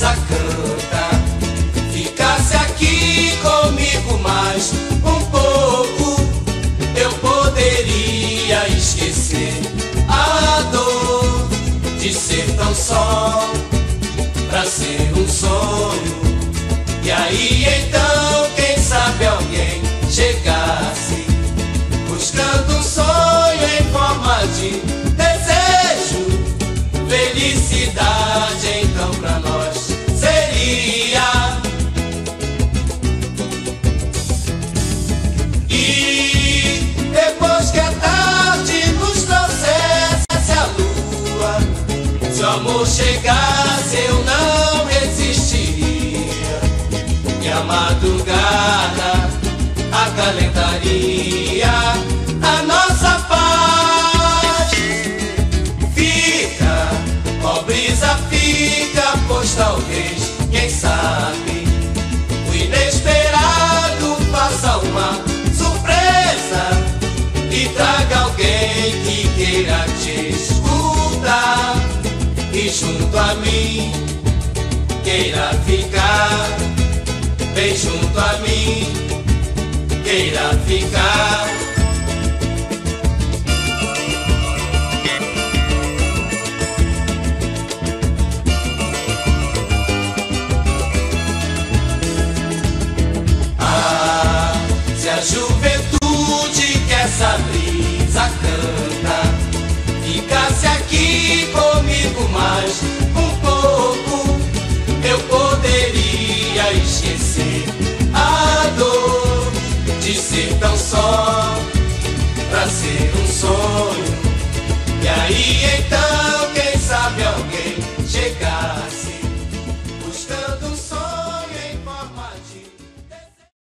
brisa canta, ficasse aqui comigo mais um pouco, eu poderia esquecer a dor de ser tão só, pra ser um sonho. E aí então, quem sabe alguém chegasse, buscando um sonho em forma de desejo, felicidade então pra nós seria. E depois que a tarde nos trouxesse a lua, se o amor chegasse eu não resistiria, e a madrugada acalentaria a nossa paz. Fica, ó brisa, fica, pois talvez, quem sabe, o inesperado faça uma surpresa e traga alguém que queira te escutar e junto a mim queira ficar, bem junto a mim queira ficar. Ah, se a juventude que essa brisa canta ficasse aqui comigo mais um pouco, eu poderia esquecer a dor de ser tão só, pra ser um sonho. E aí então, quem sabe alguém chegasse.